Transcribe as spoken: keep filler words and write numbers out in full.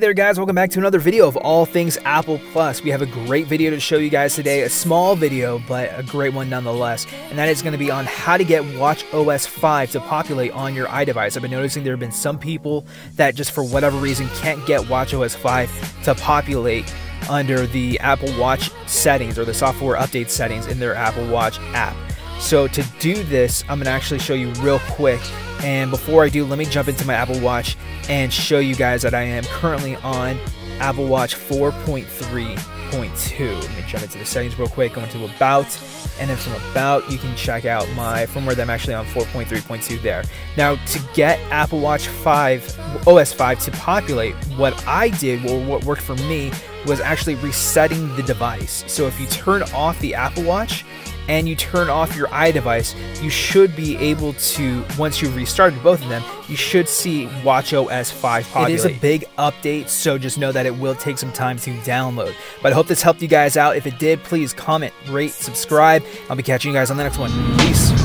there guys, welcome back to another video of all things Apple Plus. We have a great video to show you guys today, a small video, but a great one nonetheless. And that is going to be on how to get watch O S five to populate on your iDevice. I've been noticing there have been some people that just for whatever reason can't get watch O S five to populate under the Apple Watch settings or the software update settings in their Apple Watch app. So to do this, I'm going to actually show you real quick. And before I do, let me jump into my Apple Watch and show you guys that I am currently on Apple Watch four point three point two. Let me jump into the settings real quick, go into About, and then from About, you can check out my firmware that I'm actually on four point three point two there. Now, to get Apple Watch five, O S five to populate, what I did, or what worked for me, was actually resetting the device. So if you turn off the Apple Watch, and you turn off your iDevice, you should be able to, once you've restarted both of them, you should see watch O S five populate. It is a big update, so just know that it will take some time to download. But I hope this helped you guys out. If it did, please comment, rate, subscribe. I'll be catching you guys on the next one. Peace.